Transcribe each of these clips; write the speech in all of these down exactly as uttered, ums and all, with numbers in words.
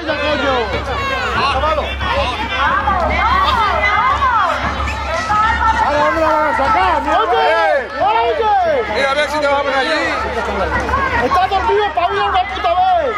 estrella, coño. ¡Vámonos! ¡Ahora dónde la van a sacar! ¡Oye! ¡Mira, a ver si te vamos allí! ¡Estás dormido, pavilo, una puta vez!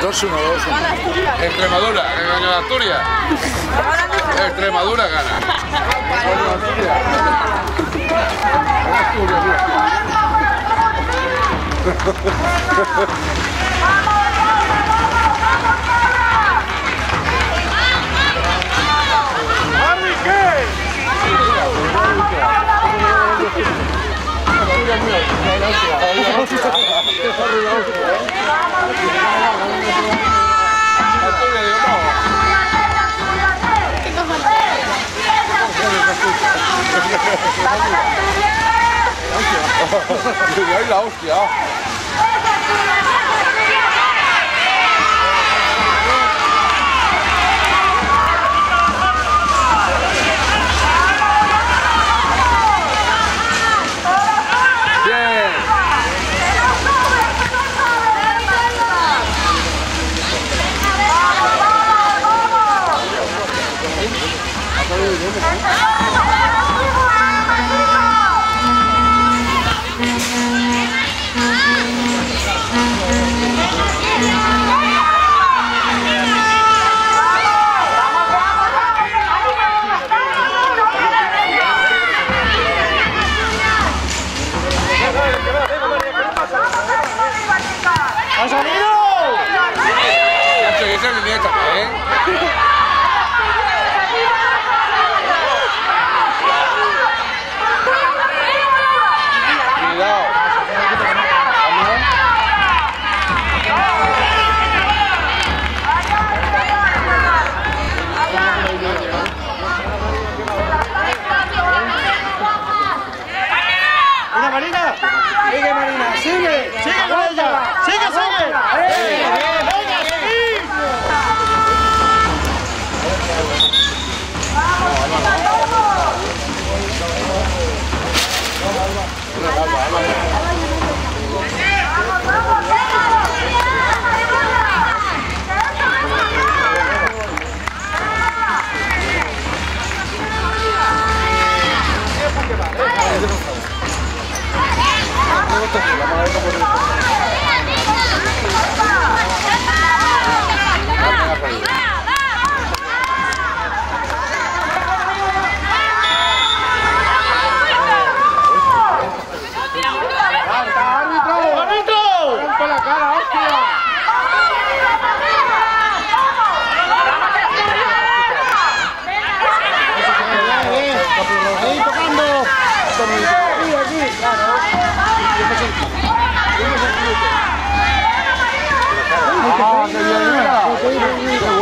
dos uno, dos uno. Extremadura, que gana Asturias. Extremadura gana. ¡Ay, la hostia!